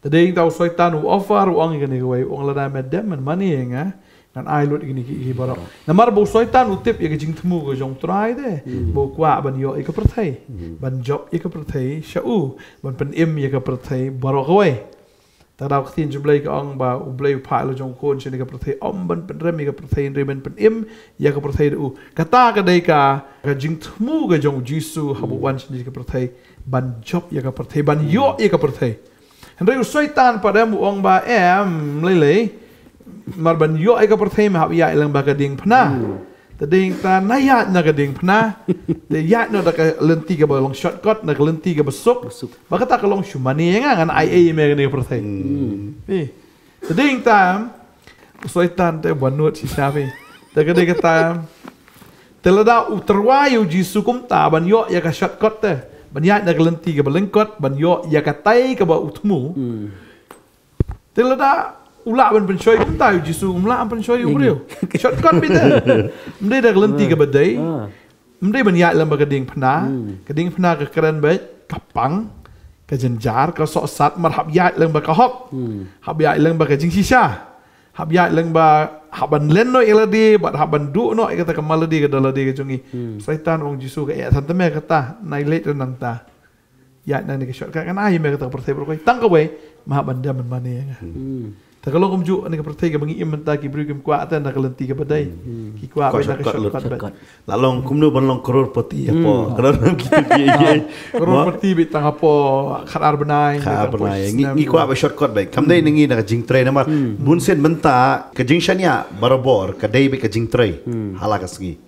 Tadi kita usahakan offer uang ini kau, uang lada medem dan money yang, dan ailut ini kiri barang. Namar usahakan utip yang kecing temu ke jom try deh, bukuah ban yo ikut pertai, ban job ikut pertai, syau, ban penim ikut pertai barang kau. Tadau ketin jumlah orang bah jumlah upah lo jom kau jadi ikut pertai, om ban penrem ikut pertai, ban penim ikut pertai deh. Kata kadai ka kecing temu ke jom Jisu habuan jadi ikut pertai, ban job ikut pertai, ban yo ikut pertai. Henry usoitan pada muang ba em lele marban yo eka pertema hab ya elang ba kading pna tading ta nayat na kading pna de yat no da ka lenti ka ba long shortcut na ka lenti ka besuk ba kata ka long shumani ngan ai ai me ne pertema eh tading ta usoitan te banut si sabe ta ka de kata telada uterwayu Jisu kum ta ban yo ya ka shortcut te banyak nak lenti ke belengkot banyak ia katai ke bau utmu telada ulak ban pencoy kuntai Jisu ulak pencoy ureu shortcut bita mde dak lenti ke badai mde banyak lamba keding pena keding pena ke keren baik kapang ke jenjar ke sok sat marhab ya lamba ke hop hab ya lamba ke jing sisa hab ya lamba haban lenno eladi bat haban du no kata kemaladi kedaladi kejungi setan wong Jisu ke ya santem kata nai late renang ta ya nang ke shortcut kan ai me kata pertai berkoi tangka we maha banda man mane ya ta kalau kumju ni ke pertai ke bangi im ta ki bri kim kuat ta nak lenti ke badai ki kuat we nak shortcut la long kumnu ban long koror peti apa kalau kita ye koror peti bit tang apa khar benai khar benai ni kuat we shortcut baik kamdai ningi nak jing tray nama bunsen menta ke jing shania barabor ke dai be ke jing tray hala kasgi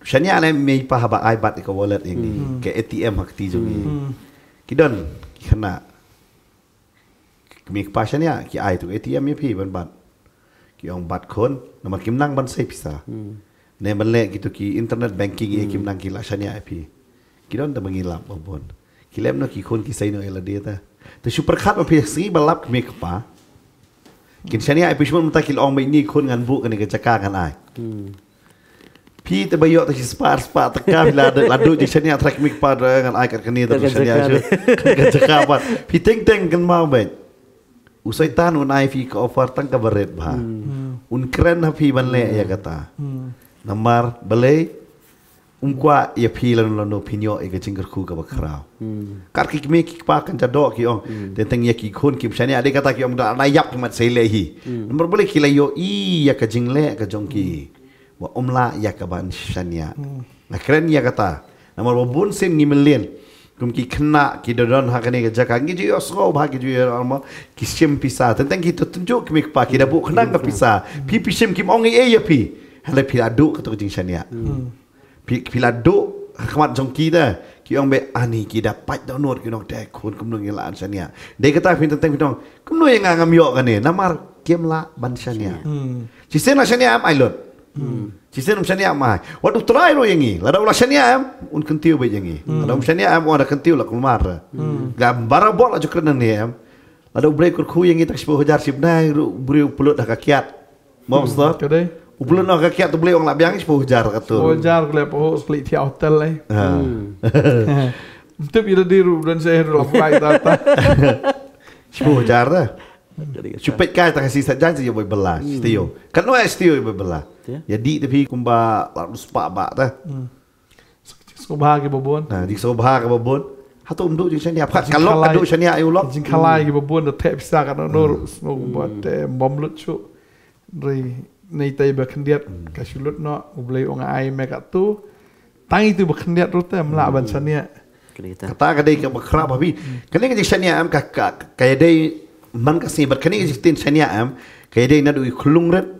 shania le mei pahaba ibat ke wallet ini ke A T M hakti jogi kidon kena kami pasanya ki ai tu A T M pi ban bat ki ong bat kon nama kim nang ban sei pisa ne ban le gitu ki internet banking e kim nang ki la shania pi kidon ta mengilap obon kilem no ki kon ki sei no ela data tu super khat pi si balap kami kpa kin shania pi shun mutakil ong mai ni kon ngan bu kan ke cakak kan ai pi te bayok te spar spar te kabla de ladu je shania track mic pad ngan ai kat kini te shania ke cakak pat pi teng teng kan mau bet usai tan unai fi ka offer tang ka baret ba un kren ha fi ban le ya kata namar belai umkwa ya pilan lono pinyo ega jingger ku ka bakrao kar ki me ki pa kan jado ki ong tenteng ya ki khon ki psani ade kata ki ong da layak mat selehi nomor boleh ki layo i ya ka jingle ka jongki wa umla ya ka ban shania na keren ya kata nomor bun sen ni melen kum ki khna ki dodon ha ka ne ka jaka ngi ji osro bha ki ji alma ki sem pisa tenteng ki to tunjuk ki me pa ki da bu khna ka pisa pi pi sem ki ong e ya pi hale pi adu ka to jing shania Pila do khmat jong kita kiong be ani kita pat donor kinong tek khun kumnung ilaan sania de kata fin tenteng pinong kumnung yang ngam yo kane namar kiamla ban sania cisen sania am ailot cisen sania ma wadu trai ro yangi la daula sania am un kentiu be yangi la sania am wada kentiu la kumar gambara bol ajo krenan ni am la dau break ku yangi tak sepuluh hajar sibnai ru buriu pulut dah kakiat mau sta Ubelon nak kakiat tu boleh orang labiang sepuluh jar katul. sepuluh jar boleh poh split tiap hotel leh. Untuk ira diru dan saya ru lapai tata. sepuluh jar dah. Supet kai tak kasih saja je boleh belas. Setio. Kan no setio boleh belas. Jadi tapi kumba latus pak bak dah. Sobah ke babon. Nah di sobah ke babon. Hatu umdu jing sania pak kalau adu sania ayu lok. Jing kalai ke babon dah tep bisa kan nur semua buat bom lucu. Nei tai bakendiat kasulut no ublei onga ai mekat tu tangi tu bakendiat rute mla ban sania kata kadai ke bakrap babi kene ke sania am kakak kayadai man kasi berkene ke tin sania am kayadai nadu khulung ret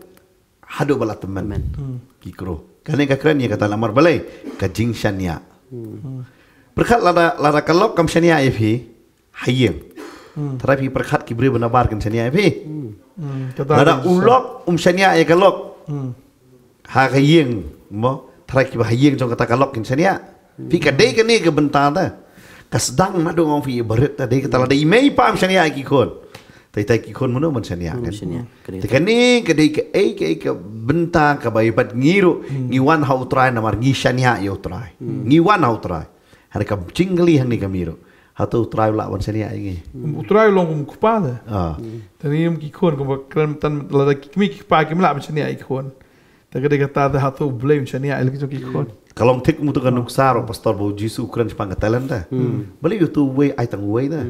hadu bala teman kikro kene ke keren ye kata lamar balai ke jing sania berkat lada lada kalok kam sania efi hayeng terapi perkat kibri benabar kam sania efi Ada ulok umsania ya kalok hagayeng mo terakhir bahayeng jong kata kalok insania pika dei kene ke bentata kasedang nado ngong fi berit tadi kita ada imei pam sania ki kon tai tai ki kon mono mensania kan tekani ke dei ke ei ke ke benta ka baibat ngiru ngiwan hautrai namar ngisania yotrai ngiwan hautrai har ka jingli hang ni kamiro Atau terayu lah wan senia ini. Terayu long kupa dah. Tapi yang kikon kau keren tan lada kimi kipa kimi lah macam ni ikon. Tapi dia kata dah atau blame macam ni elok kikon. Kalau ngtik mutu kan nuksar pastor bau Jisu keren sepangkat talent dah. Beli itu way aitang way dah.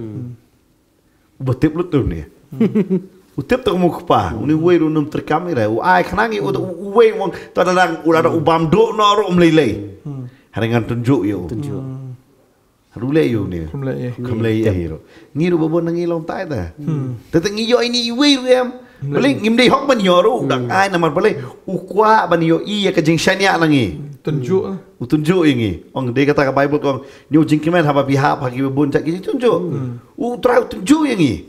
Ubetip lu tu ni. Utip tu kamu kupa. Uni way lu nom terkamera. Uai kenangi untuk way mong tada dang ular ubam do noro umlelei. Haringan tunjuk yo. Rule yo ni, kamle ya hero. Ngiru babon nangi long tai ta. Teteng iyo ini iwi ruem. Boleh ngimdei hok ban yoro udang ai namar boleh ukwa ban yo iya ke jing shania nangi. Tunjuk. Utunjuk ini. Ong de kata ka Bible kong nyu jing kimen haba pihak bagi babon cak ini tunjuk. U tra tunjuk ini.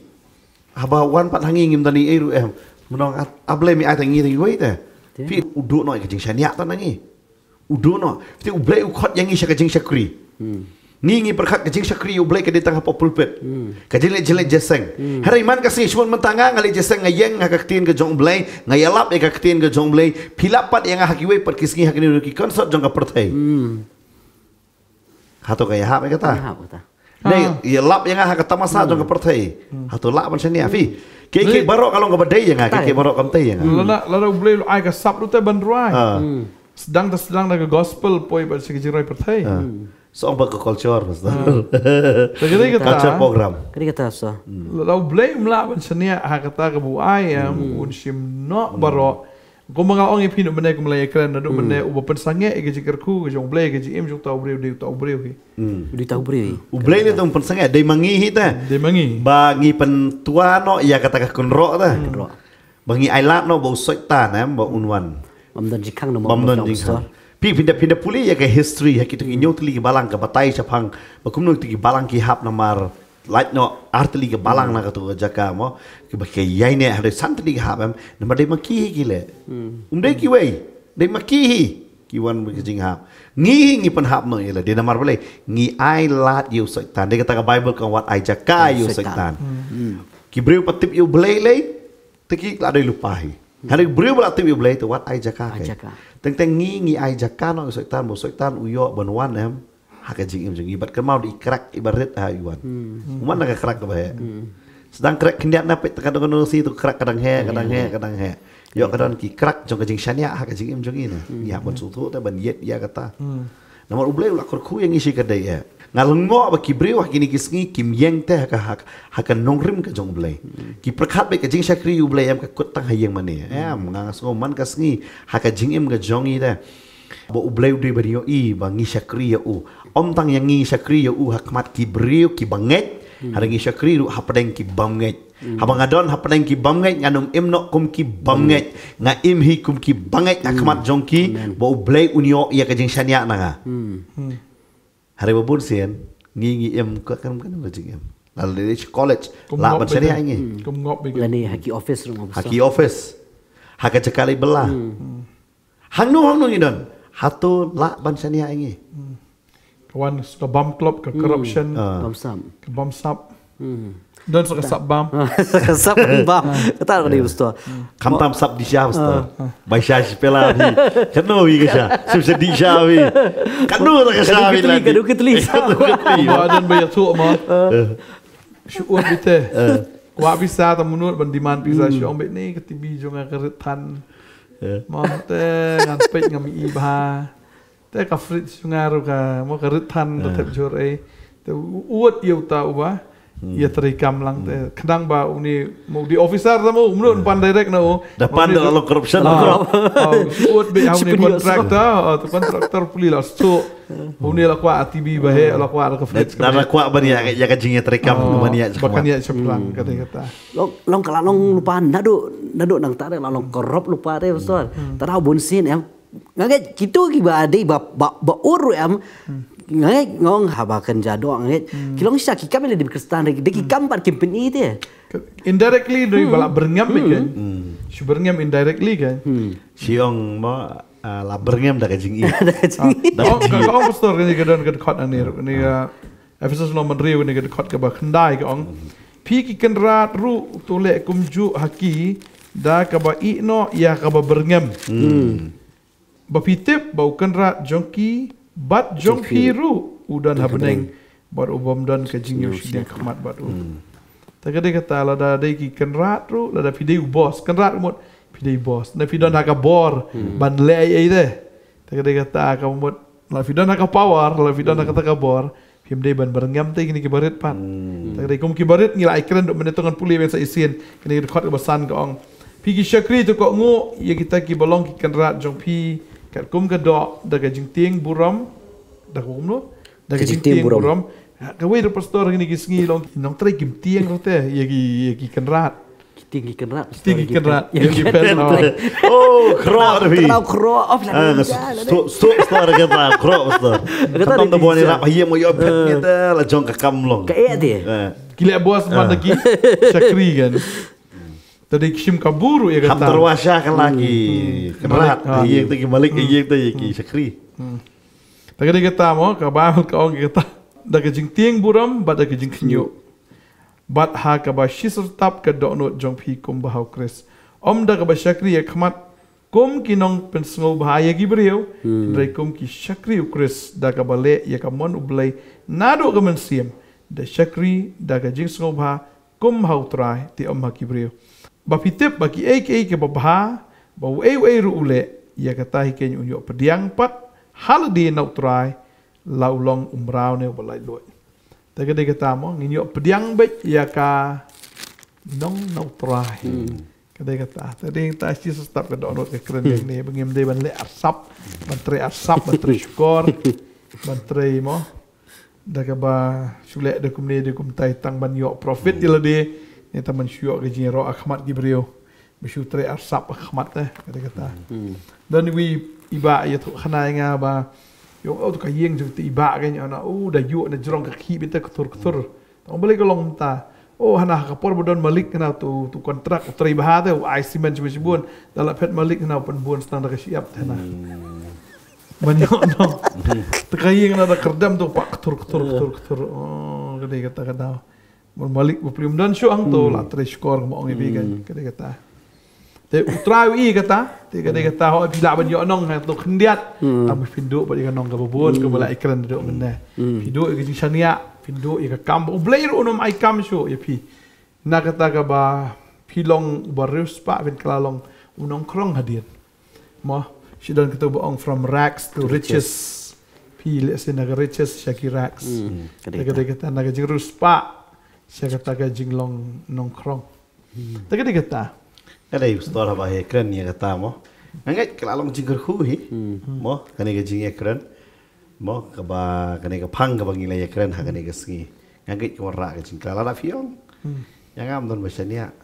Haba wan pat hangi ngim tani iru em. Menong able mi ai tangi tangi wei ta. Pi udu no ke jing shania ta nangi. Udu no. Pi ublei ukot yangi syak jing syakri. Ningi perkat kecing syakri ublai ke ditang hapa pulpit. Kajelek-jelek jeseng. Hari iman kasih semua mentanga ngali jeseng ngayeng hakaktin ke jong ublai. Ngayalap ya kaktin ke jong ublai. Pilapat yang hakiwe pat kisngi hakini ruki konsort jong kapertai. Hatu kaya hap ya kata. Nah, ya lap yang hakata masa jong kapertai. Hatu lap macam ni afi. Kek-kek barok kalau ngabadai ya ngak. Kek-kek barok kamtai ya ngak. Lada ublai ai ke sab rute bandruai. Sedang tak sedang ke gospel poi pat sikijiroi pertai. Soang bak culture pastor. Culture program. Kali kata so. Lau blame lah senia ha kata ke buai ya unsim no baro. Ko mangal ongi pinu bene ko melaya keren do bene uba pensange ke jikerku ke jong blame ke jim jong tau breu de tau breu ki. Di tau breu. U blame de tong pensange de mangi hita. De mangi. Bangi pentua no ya kata ke kunro ta. Bangi ailat no bau setan em bau unwan. Bamdan jikang no bamdan jikang. Pi pindah-pindah pulih ya ke history ya kita inyo teli ke balang ke batai sapang bakumno teli balang ki hap namar light no arteli ke balang na katu jaka mo ke bakai yaine hare santeli hap em namar de makihi gile umde ki wei de makihi ki wan bejing hap ngi ngi pen hap no ile de namar boleh ngi ai lat you setan de kata ke bible ke wat ai jaka you setan ki breu patip you blei lei teki ada lupahi hari breu bla tip you blei to wat ai jaka Teng-teng ngi ngi ajakan no soitan bo soitan uyo banwan em hakajing im jing ibat kemau diikrak ibarat ha iwan. Uman nak kerak ke bae. Sedang kerak kendiat na pet kadang kadang si tu kerak kadang he kadang he kadang he. Yo kadang ki kerak jong kajing sania hakajing im jong ina. Ya bon sutu ta ban yet ya kata. Namar ublai ulak korku yang isi kadaya. Ngalengok bagi brewah kini kisngi kim yang teh hak hakan nongrim ke jong ublai. Ki perkat baik kajing syakri ublai am kakutang hayang mani. Em ngangas ngoman kasngi hakajing em ke jong ida. Bo ublai udai bariyo i bangi syakri ya u. Om tang yang ngi syakri ya u hakmat ki brew ki banget. Harangi syakri ru hapadeng ki banget. Habang adon hapadeng ki banget nganum imno kum ki banget nga imhi kum ki banget akmat jongki bo ublai unio ia kajing syania nanga. Hari babun sian ngingi im ka kan kan bajing im. Lalu di college la ban syania ngi. Kum ngop bigi. Lani haki office rum office. Haki office. Haka cekali belah. Hangnu hangnu ngidon. Hatu la ban syania ngi. Kawan suka bam club ke corruption. Bam sam. Ke bam sap. Dan suka sab bam, sab bam, kata orang di usto, kamtam sab di syah usto, baca sepela di, kanu iya kesha, susah di syawi, kanu tak keshawi lagi, kanu ketli, kanu ketli, badan banyak tuh mah, syukur bete, kuah bisa temunur pendiman bisa syukur bete nih ketibi jangan keretan, mau teh ngampet ngami iba, teh kafrit sungaru ka, mau keretan tetap jorai, teh uat iya utau bah. Ia terikam lang teh. Kadang ba uni mau di officer sama umur umpan direct nau. Depan dah kalau corruption. Suat be uni kontraktor, kontraktor puli lah suat. Uni lah kuat A T B bahaya lah kuat ke flight. Dah lah kuat banyak jaga jingnya terikam banyak. Bahkan ia cepelang kata kata. Long kalau long lupa nado nado nang tarik long korup lupa deh betul. Tadah bonsin em. Ngagak gitu iba ada iba ba uru em. Ngai ngong habakan jadok ngai kilong syaki kami lebih Kristen lagi deki kampat company itu ya indirectly dari balak berngam kan si berngam indirectly kan siong mau la berngam dah kajing i dah kong pastor kan jika don kedekot anir ni Efesus Roman Riu ni kedekot ke bah kendai kong piki kenrat ru tulek kumju haki dah kaba ino ya kaba berngam bapitip bau kenrat jongki bat jong hiru udan habeneng bat ubom dan kajing yusidia kemat bat u. Tapi dia kata lada ada ki kenrat ru lada pidei bos kenrat mut pidei bos. Napi don haka bor ban lei deh. Tapi dia kata kamu mut lapi don haka power lapi don haka taka bor. Pimdei ban berengam teh kini kibarit pan. Tapi dia kum kibarit ngila ikran dok menetungan puli yang saya isin kini kod kebesan keong. Pigi syakri tu kok ngu ya kita kibalong ki kenrat jong pi. Kat kum kedok daga jingting buram daga kum lo daga jingting buram kawe de pastor ngini gisngi long nong tre kim tieng rote yagi yagi kenrat tinggi kenrat tinggi kenrat yagi perno oh kro bi kro kro of la so so pastor kata kro pastor kata de boni rap hie mo yo pet kita la jong ka kam long ka e de kile bos man dagi syakri kan tadi kishim kaburu ya kata. Terwasahkan lagi, kerat. Iya kita kembali, iya kita yaki syakri. Tapi dia kata mau kabah kau kata, dah kejing tiang buram, bad dah kejing kenyuk, bad ha kabah sisertap kedoknot jongpi kum bahau Kris. Om dah kabah syakri ya kemat, kum kinong pensengau bahaya gibriau, dari kum ki syakri Kris dah kabah le ya kamon ublay nado kemensiam, dah syakri dah kejing sengau bah kum hau terai ti om hakibriau. Bapitip bagi A K ke babah bau A W ruule ia kata hikenya unjuk pediang pat hal di nautrai laulong umrau ne balai loi. Tapi dia kata mo nginjuk pediang bet ia ka nong nautrai. Dia kata tadi kita asyik setiap ke download ke keren ni bengim dia bandle asap, menteri asap, menteri syukur, menteri mo. Dah kebah sulek dekum ni dekum taitang banyak profit ialah dia. Ini teman syuak ke jenero Ahmad Gibriu bersyutre arsap Ahmad teh kata-kata dan we iba ia tu kena ingat bah yang tu kayeng tu iba kan yang nak oh dah yuk nak jerong kaki kita ketur-ketur tak boleh kalau minta oh hana kapor bodon malik kena tu tu kontrak utari bah teh aisiman cuma sebulan dalam pet malik kena penbuan standar siap teh nah banyak orang tu kayeng ada kerdam tu pak ketur-ketur-ketur-ketur oh kata-kata Malik berpilihan dan syuang tu lah terskor mau ngipi kan kata kata. Tapi utarawi kata, tiga dia kata oh bila banyak nong tu kendiat, tapi pinduk pada nong ke bubun ke balak ikran duduk mana. Pinduk ke Syania, pinduk ke kampung Blair unum ai kam syu ya pi. Nak kata ke bah pilong barus pak bin kelalong unong krong hadir. Mah sidan kita bohong from rags to riches. Pilih senaga riches syakiraks. Tegak-tegak naga jing ruspa, syakataga jing long nongkrong. Tegak-tegak ta. Kada yustor haba hekran ya kata mo. Nangga kelalong jing kerhuhi, mo kanega jing ekran, mo kaba kanega pang kaba ngila ekran ha kanega segi. Nangga kewara jing kelala fiong. Yang am don basania.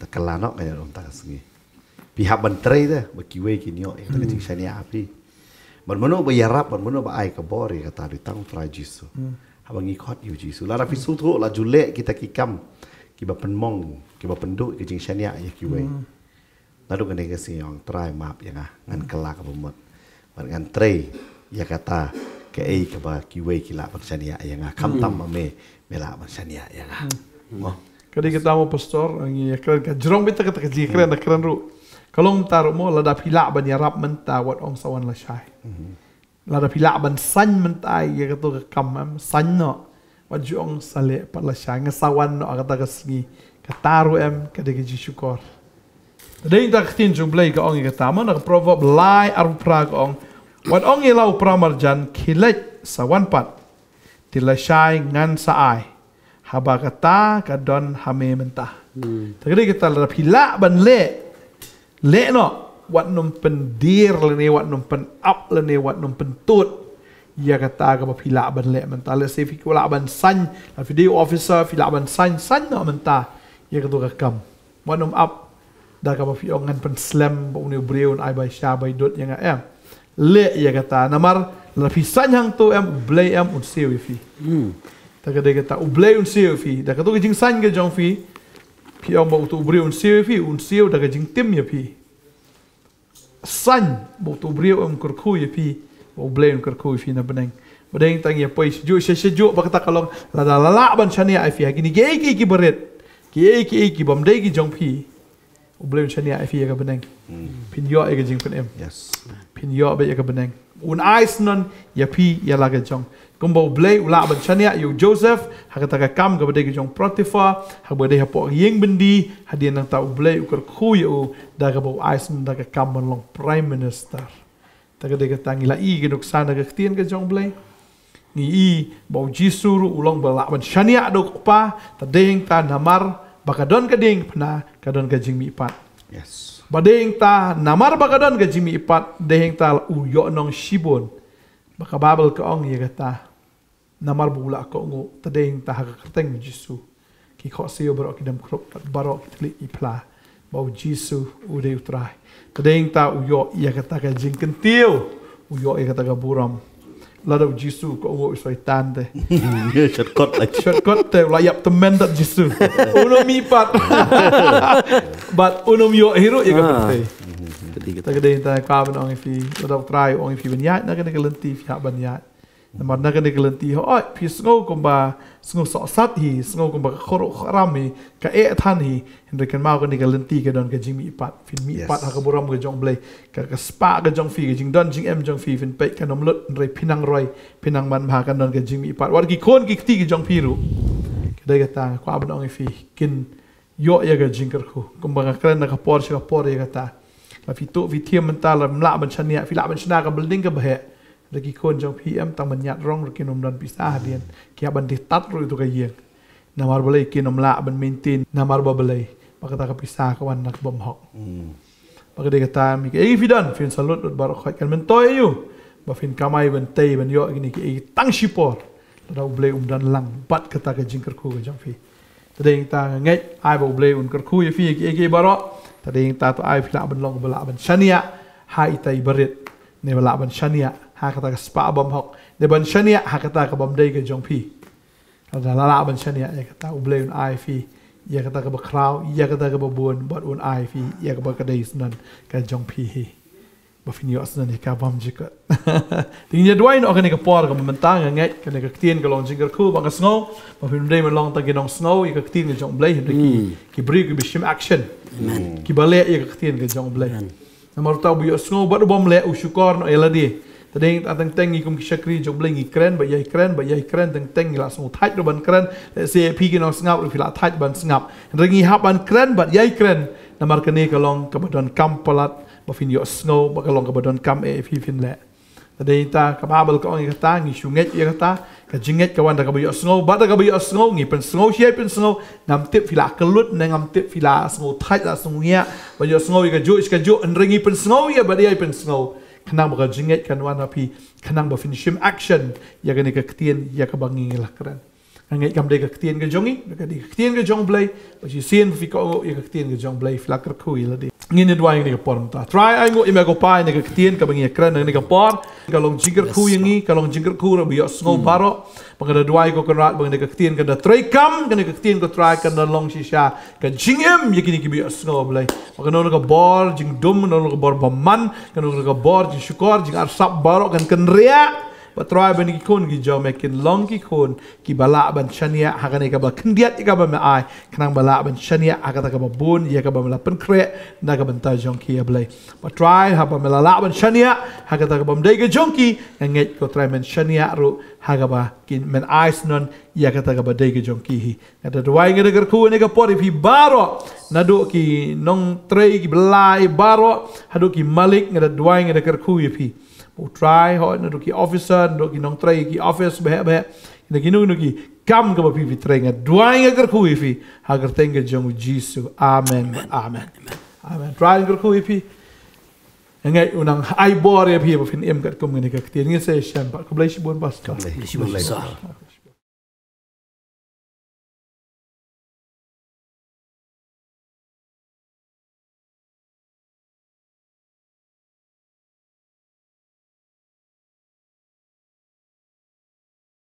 Tekelano kaya rom tak segi. Pihak Bantei dah bakiwe kinyo ekran jing sania api. Bermenu bayarap, bermenu bayai kebor ya kata di tang fra Jisu. Abang ikut you Jisu. Lara fisu tu la julek kita kikam, kita penmong, kita penduk, kita jengshania ya kiwei. Lalu kena kasih yang try map ya ngah ngan kelak bermut, ngan tray ya kata kei keba kiwei kila jengshania ya ngah kam tam ame melak jengshania ya ngah. Kali kita mau pastor, ngi keren jerong bete kata kerja keren, keren ru. Kalau mentaruh mo lada pilak ban yarap menta wat ong sawan la syai. Lada pilak ban san mentai ya kata kamam san no wat jong sale pat la syai ngesawan no kata kesni kataru em kada ke syukur. Tadi kita ketin jung blai ka ong kata man ka proverb lai ar pra ka ong wat ong ilau pramarjan khilaj sawan pat til la syai ngan saai. Haba kata ka don hame mentah. Tadi kita lada pilak ban le Lekno wat numpen dir lene wat numpen up lene wat numpen tut ya kata ka pilak ban lek mentah le se fikula ban san la video officer filak ban san san no mentah ya kata rekam wat num up da ka fiong ngan pen slam bo ne breun ai bai sha bai dot yang em le ya kata namar la fisan hang tu em blay em un sewifi hmm ta ka de kata u blay un sewifi da ka tu jing san ke jong fi Piong bau tu beri unsiu fi unsiu daga jing tim ya pi san bau tu beri um kerku ya pi bau blame kerku fi na beneng beneng tang ya poi sejuk sejuk bakata kalong lala lala ban chania fi gini gei ki beret ki ki ki bam dei ki jong pi u blame chania fi ga beneng pin yo ga jing pin em yes pin yo ba ga beneng un ice non ya pi ya laga jong Kumbau blai ulak bencania you Joseph hakataka kam kepada kijong Potiphar habade hapo yeng bendi hadia nang tau blai ukur khu you daga bau aisen daga kam long prime minister takade katangila i gedok sana kektien kijong blai ni i bau Jisu ulong balak bencania dok pa tadeng ta namar bakadon kading pena kadon kajing mi pat yes badeng ta namar bakadon kajing mi pat deng ta uyo nong shibon baka babel ka ong ya kata namar bula ko ngo tadeng ta kerteng Jisu ki ko sio bro ki dam krop baro ki ipla bau Jisu ude utrai tadeng ta uyo ya kata ka jing kentiu uyo ya kata ka buram lado Jisu ko ngo setan de shortcut shortcut te layap temen dat Jisu uno mi pat but uno yo hero ya kata tak ada yang tanya kawan orang ini, orang try orang ini banyak, nak kena kelenti pihak banyak. Nampak nak kena kelenti, oh, pisau kumba, pisau sosat hi, pisau kumba korok rami, kae tan hi, hendak kena mau kena kelenti ke don ke jing mi pat, fin mi pat hak boram ke jong blay, ke spa ke jong fi ke jing don jing em jong fi fin pek ke nomlot nre pinang roy, pinang man makan don ke jing mi pat, wargi kon kikti ke jong piru. Kita kata kawan orang ini, kin yo ya ke jing kerku, kumba kena kapor si kapor ya kata. Fituk fitia mentala melak bencania filak bencana ke belding ke bahek lagi kon jong pm tang menyat rong rekin nom dan pisah dian kia ban ditat ru itu kayeng namar boleh kin melak ban maintain namar boleh maka tak pisah kawan nak bom hok maka dia kata mi ke evidan fin salut dot barakat kan mentoi you ba fin kamai ban tei ban yo gini ke tang sipor dah boleh um dan lang bat kata ke jingkerku ke jong fi tadi kita ngai ai boleh un kerku ye fi ke ke barok tadi yang tahu ai filak ben long belak ben syania ha itai berit ne belak ben syania ha kata ke spa bam hok ne ben syania ha kata ke bam dei ke jong pi ada lala ben syania ya kata ubleun ai fi ya kata ke bekrau ya kata ke babun bot un ai fi ya ke bakadei senan ke jong pi hi bafini asnan ka bam jika tingnya duain ok ne ke por ke mentang ngai ke ne ke tien ke long jinger ku bang snow bafini dei men long ta ke dong snow ya ke tien ke jong blai ki ki bri ki bishim action ki bale ya khatin ke jong bleh namar taw bu yosno bad bom le u syukur no eladi tadeng atang teng ikum ki syakri jong bleh ikren ba yai kren ba yai kren teng teng la so thaj do ban kren se phi ki no snap ru fila thaj ban snap rengi hab ban kren ba yai kren namar kene kalong kabadon kam palat ba fin yosno ba kalong kabadon kam e phi fin le Tadaita kababal ka ongi kata ngi shunget i kata ka jinget ka wanda ka buyo snow bada ka buyo snow ngi pen snow shie pen snow nam tip fila kelut na ngam tip fila snow thai la snow ngia buyo snow i ka ju is ka ju en ringi pen snow ya bada i pen snow kanang ka jinget kan wanda pi kanang ba finishim action ya ka ni ka ketien ya ka bangi lakran ngai kam de ka ketien ka jongi ka de ketien ka jong blai ba ji sien fi ko ya ka ketien ka jong blai fila ker ku i la de ngin edwa ngi ka por ta try ai ngo i me ko pai ni ka ketien ka bangi kran ni ka por kalong jingger ku yangi kalong jingger ku ra biyo snow baro pangada dwai ko konrat bang de ketien ka da tray kam ka ni ka ketien ko try ka na long shisha ka jingem yekini ki biyo snow blai pangano ka bor jing dum no ka bor baman ka no ka bor jing syukor jing arsap baro kan kan ria patrai ban ki kon ki jaw mekin long ki kon ki bala ban chania hakane ka ba kendiat ka ba me ai kanang bala ban chania akata ka ba bun ya ka ba mala pen kre na ka ban ta jong ki ablai patrai ha ba mala ban chania hakata ka ba mdai ka jong ki ngai ko trai men chania ru hagaba kin men ais non ya ka ta ka ba dai ka jong ki hi ada dwai ngai ka ku ne ka por fi baro na do ki nong trai ki belai baro hadu ki malik ngai dwai ngai ka ku fi utrai ho na doki officer doki nong trai ki office be be na ginu nuki kam ka bapi vitrai nga duai nga ker kui fi hagar tenga jong Jisu amen amen amen trai ker kui fi ngai unang ai bor ya fi ba fin em kat kum ni ka tin ngi se shan ba ko blai shi bon pas ka blai shi bon lai